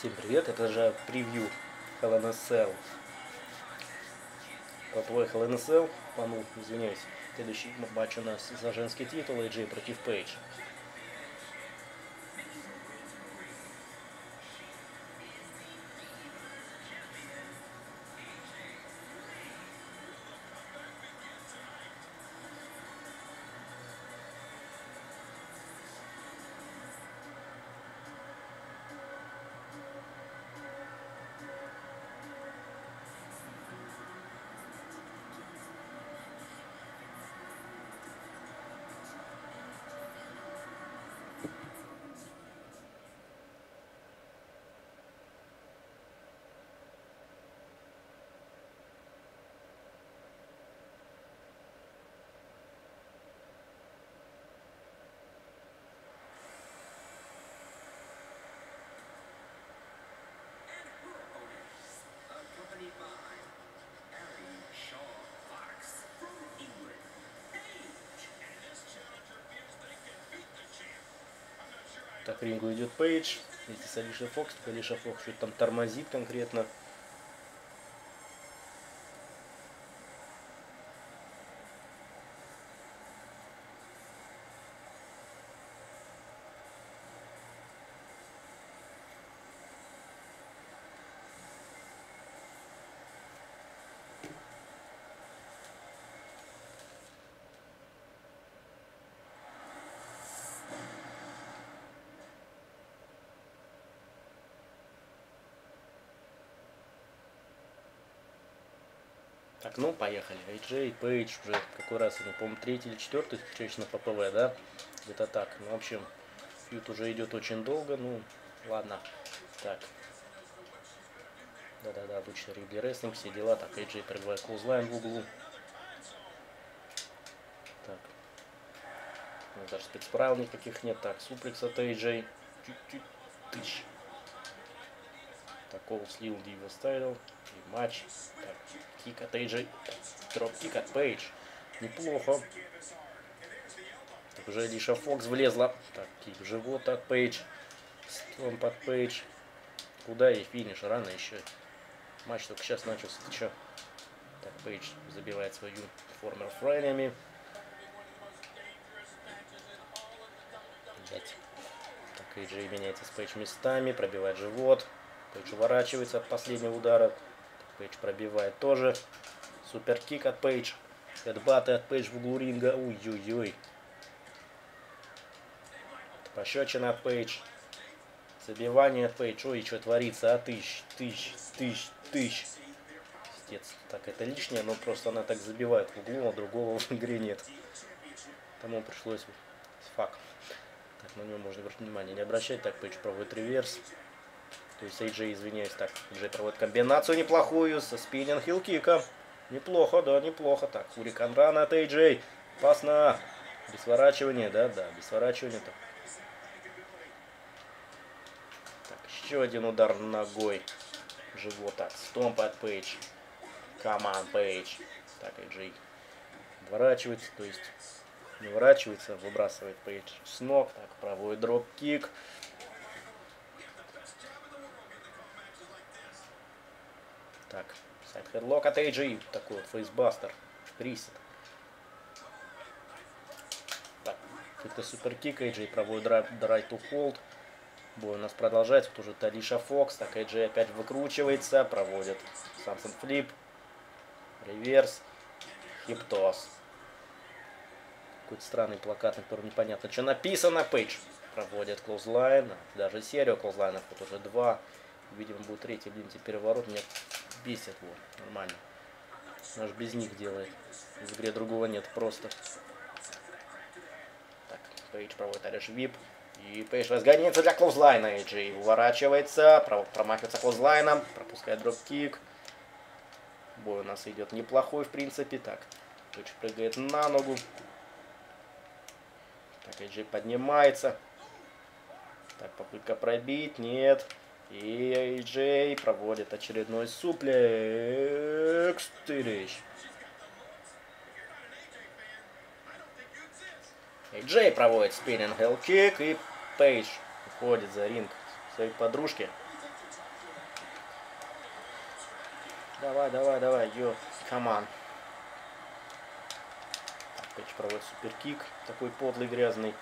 Всем привет, это же превью Hell in a Cell. По твой Hell in a Cell, извиняюсь, следующий матч у нас за женский титул AJ против Paige. Так, к рингу идет Пейдж, вместе с Алишей Фокс. Алиша Фокс что-то там тормозит конкретно. Так, ну, поехали. AJ и Пейдж уже какой раз, я не помню, третий или четвертый, точно по ПВ, да? Где-то так. Ну, в общем, фьюд уже идет очень долго, ну, ладно. Так. Да-да-да, обычный Рибл Рестлинг, все дела. Так, AJ прибывает клоузлайн в углу. Так. Ну, даже спецправил никаких нет. Так, суплекс от AJ. Тыщ. Так, кол слил Дивас Тайтл. И матч. Так, кик от AJ. Дроп-кик от Пейдж. Неплохо. Так, уже Алиша Фокс влезла. Так, кик в живот от Пейдж. Стон под Пейдж. Куда ей финиш? Рано еще. Матч только сейчас начался. Ты че? Так, Пейдж забивает свою формер фрайлями. Так, AJ меняется с Пейдж местами. Пробивает живот. Пейдж уворачивается от последнего удара. Пейдж пробивает тоже. Суперкик от Пейдж. Хедбаты от Пейдж в углу ринга. Уй-юй-юй. Пощечина от Пейдж. Забивание от Пейдж. Ой, что творится? А тыщ. Пиздец. Так, это лишнее, но просто она так забивает в углу, а другого в игре нет. Тому пришлось... Фак. Так, на него можно внимание не обращать. Так, Пейдж проводит реверс. То есть AJ, извиняюсь, так, AJ проводит комбинацию неплохую со спиннинг хилкика. Неплохо, да, неплохо. Так, хурикан ран от AJ. Опасно. Без сворачивания, да, без сворачивания. Так, еще один удар ногой. Живот, так, стомп от Пейдж. Команд, Пейдж. Так, AJ ворачивается, то есть не ворачивается, выбрасывает Пейдж с ног. Так, проводит дроп-кик. Так, сайд-хедлок от AJ, такой вот фейсбастер, присед. Так, это суперкик, AJ проводит драйв to hold. Бой у нас продолжается, тут уже Алиша Фокс, так AJ опять выкручивается, проводит Самсон Флип, реверс, хиптос. Какой-то странный плакат, на котором непонятно, что написано. Пейдж проводит клоузлайн, даже серию клоузлайнов, тут уже два. Видимо, будет третий, блин, теперь переворот меня бесит, вот, нормально. Наш без них делает. В игре другого нет, просто. Так, Пейдж проводит ареш вип. И Пейдж разгоняется для клоузлайна. AJ уворачивается, промахивается клоузлайном, пропускает дропкик. Бой у нас идет неплохой, в принципе. Так, Пейдж прыгает на ногу. Так, AJ поднимается. Так, попытка пробить, нет. И AJ проводит очередной суплекс. AJ проводит спиннинг хелл-кик, и Пейдж уходит за ринг своей подружки. Давай, давай, давай, you come on. Пейдж проводит суперкик, такой подлый, грязный.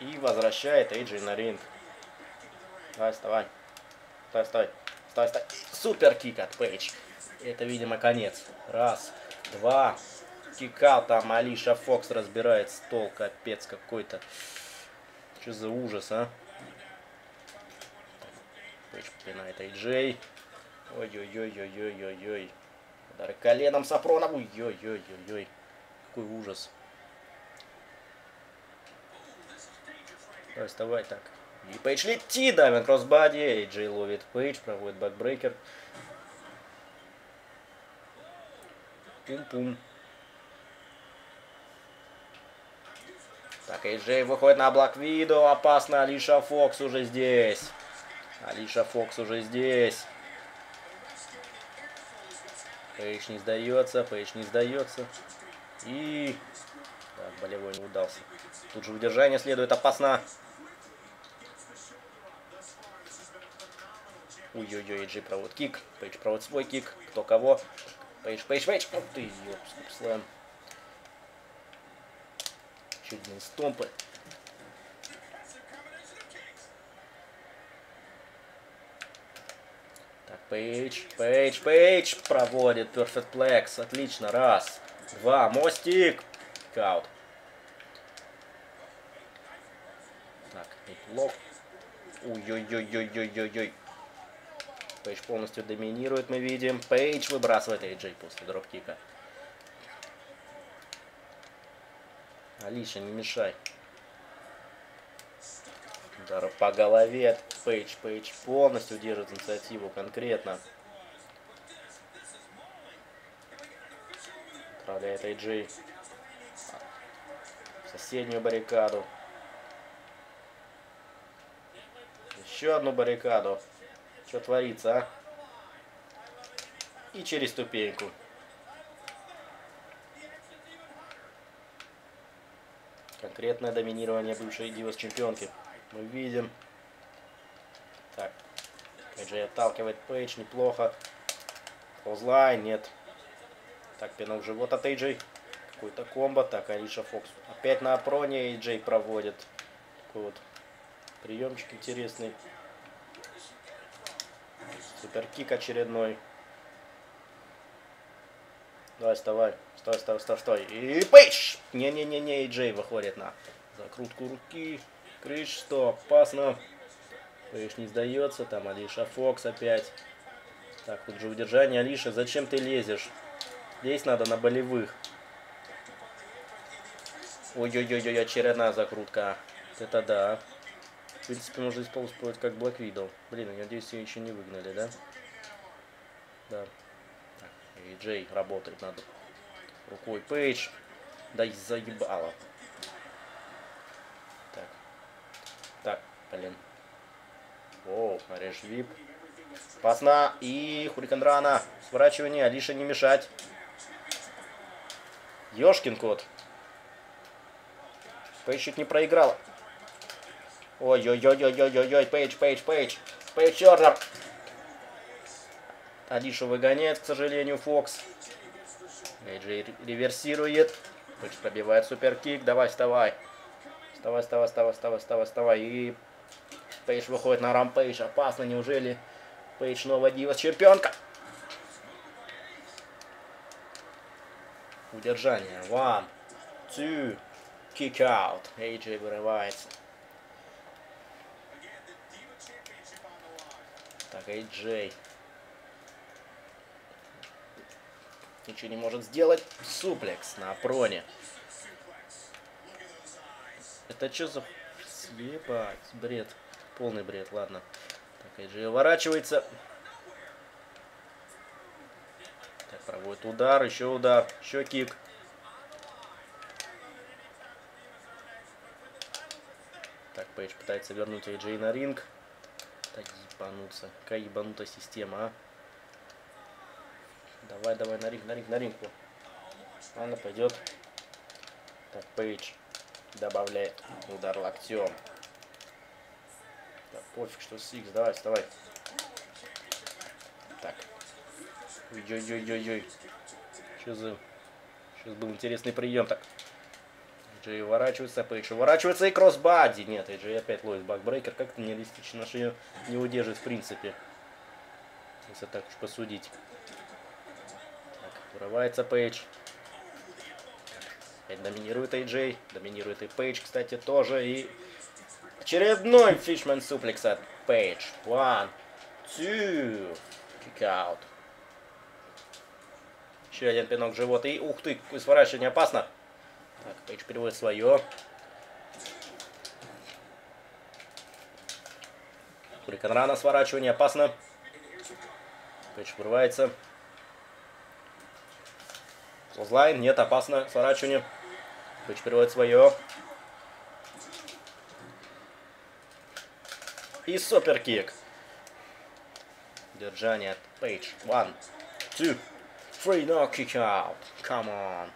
И возвращает AJ на ринг. Давай, вставай. Стой, стой. Стой, стой. Суперкик от Пейдж. Это, видимо, конец. Раз, два. Кикал там, Алиша Фокс разбирает стол. Капец какой-то. Что за ужас, а? Пейдж пинает AJ. Ой-ой-ой-ой-ой-ой-ой. Удары коленом Сафронов. Ой-ой-ой-ой-ой. Какой ужас. Вставай так. И Пейдж летит, давит кроссбади. AJ ловит Пейдж, проводит бэкбрейкер. Пум-пум. Так, AJ выходит на Black Widow. Опасно, Алиша Фокс уже здесь. Алиша Фокс уже здесь. Пейдж не сдается, Пейдж не сдается. И... Так, болевой не удался. Тут же удержание следует, опасно. Ой-ой-ой, AJ проводит кик. Пейдж проводит свой кик. Кто кого. Пейдж, Пейдж, Пейдж. Ух ты, ёпскоп слэм. Чуть не стомпы. Так, Пейдж, Пейдж, Пейдж проводит Perfect Plex. Отлично, раз, два, мостик. Каут. Так, лок. Ой-ой-ой-ой-ой-ой-ой. Пейдж полностью доминирует, мы видим. Пейдж выбрасывает AJ после дропкика. Алиша, не мешай. Удар по голове. Пейдж, Пейдж полностью держит инициативу конкретно. Отправляет AJ в соседнюю баррикаду. Еще одну баррикаду. Что творится, а? И через ступеньку. Конкретное доминирование бывшей Дивас чемпионки. Мы видим. Так. AJ отталкивает Пейдж. Неплохо. Клоузлайн. Нет. Так, пинок в живот от AJ. Какой-то комбо. Так, Алиша Фокс опять на апроне. AJ проводит. Такой вот приемчик интересный. Суперкик очередной. Давай, вставай. Стой, стой, стой, стой. И Пейдж! Не-не-не-не, AJ выходит на закрутку руки. Крыш, что опасно. Пейдж не сдается. Там Алиша Фокс опять. Так, тут же удержание. Алиша, зачем ты лезешь? Здесь надо на болевых. Ой-ой-ой-ой, очередная закрутка. Это да. В принципе, можно использовать как Black Widow. Блин, я надеюсь, ее еще не выгнали, да? Да. AJ работает надо. Рукой Пейдж. Да и заебало. Так. Так, блин. Оу, режь вип. Пасна и хурикандрана. Сворачивание, Алиша не мешать. Ёшкин кот. Пейдж чуть не проиграл. Ой-ой-ой-ой-ой-ой-ой, Пейдж, Пейдж, Пейдж. Пейдж, черт. Алишу выгоняет, к сожалению, Фокс. AJ реверсирует. Пейдж пробивает суперкик. Давай, вставай. Вставай, вставай, вставай, вставай, вставай, вставай. И Пейдж выходит на рампейдж. Опасно, неужели? Пейдж новая Дивас чемпионка. Удержание. One, two, kick out. AJ вырывается. Так, AJ ничего не может сделать. Суплекс на проне. Это что за... Ебать, бред. Полный бред, ладно. Так, AJ уворачивается. Так, проводит удар, еще кик. Так, Пейдж пытается вернуть AJ на ринг. Так, ебануться. Какая ебанутая система, а? Давай, давай, на ринг, на ринг, на ринг. Она пойдет. Так, Пейдж добавляет удар локтем. Да пофиг, что Сикс, давай, вставай. Так, Ой-ой-ой-ой-ой. Что за... Сейчас был интересный прием так. AJ уворачивается, Пейдж уворачивается и кроссбади. Нет, AJ опять ловит бакбрейкер. Как-то нереалистично шею не удержит в принципе. Если так уж посудить. Так, вырывается Пейдж. Опять доминирует AJ. Доминирует и Пейдж, кстати, тоже. И очередной фишман суплекс от Пейдж. 1, 2. Кикаут. Еще один пинок в живот. И ух ты, какое сворачивание опасно. Так, Пейдж переводит свое. Хуриканрана, сворачивание опасно. Пейдж вырывается. Солзлайн, нет, опасно, сворачивание. Пейдж переводит свое. И суперкик. Держание от Пейдж. 1, 2, 3, no kick out. Come on.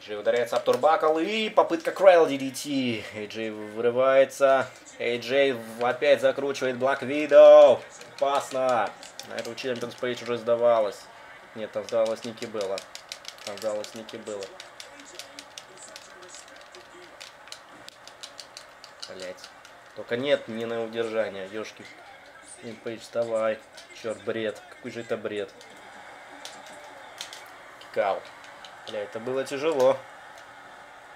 AJ ударяется об турбакл и попытка Крэл DDT. AJ вырывается. AJ опять закручивает Black Widow. Опасно. На эту Чемпионс Пейдж уже сдавалась. Нет, там сдавалась Ники Белла. Там сдавалась Ники Белла. Блять. Только нет, не на удержание, ёшки. Пейдж, вставай. Черт, бред. Какой же это бред. Кикаут. Бля, это было тяжело.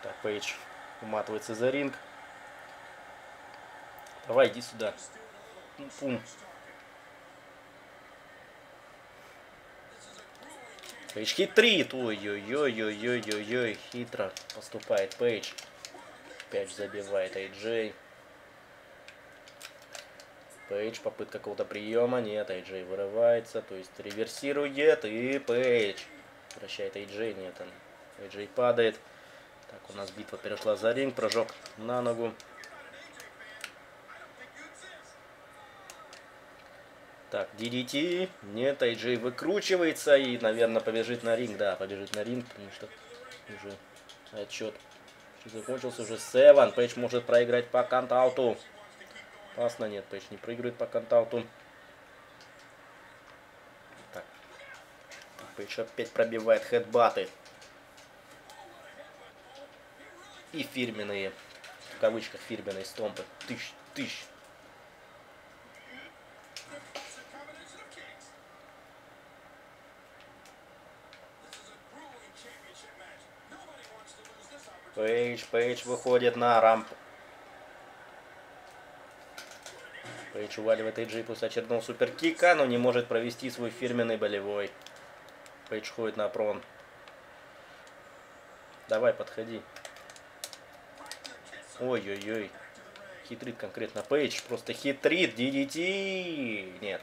Так, Пейдж уматывается за ринг. Давай, иди сюда. Пум-пум. Пейдж хитрит. Ой-ой-ой-ой-ой-ой-ой. Хитро поступает Пейдж. Опять забивает AJ. Пейдж, попытка какого-то приема, нет, AJ вырывается, то есть реверсирует, и Пейдж прощает AJ, нет, AJ падает. Так, у нас битва перешла за ринг, прыжок на ногу. Так, DDT, нет, AJ выкручивается и, наверное, побежит на ринг, да, побежит на ринг, потому что уже отчет закончился, уже 7, Пейдж может проиграть по кант-ауту. Опасно, нет, Пейдж не проигрывает по контакту. Так. Пейдж опять пробивает хедбаты. И фирменные, в кавычках фирменные стомпы. Тыщ. Пейдж выходит на рампу. Пейдж уваливает AJ после очередного суперкика, но не может провести свой фирменный болевой. Пейдж ходит на прон. Давай, подходи. Ой-ой-ой. Хитрит конкретно Пейдж. Просто хитрит. DDT. Нет.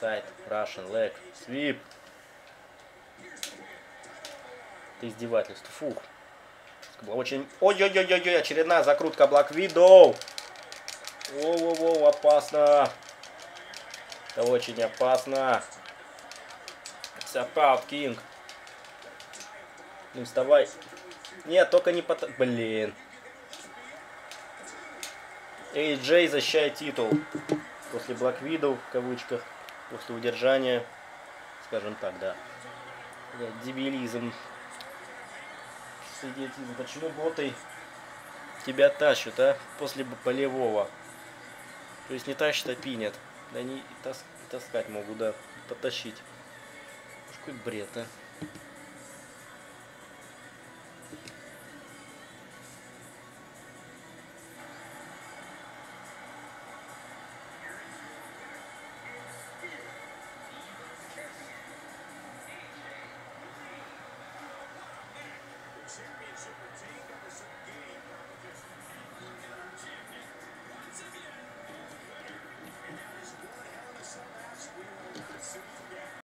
Сайд. Russian leg. Свип. Это издевательство. Фух. Очень... Ой-ой-ой-ой. Очередная закрутка Black Widow. Воу-воу-воу, опасно. Это очень опасно. Сапаут, Кинг. Не вставай. Нет, только не под... Блин. AJ защищает титул. После Black Widow, в кавычках. После удержания. Скажем так, да. Дебилизм. Идиотизм. Почему боты тебя тащат, а? После болевого. То есть не тащат, а пинят. Да они и таскать могут, да. Потащить. Какой бред, а?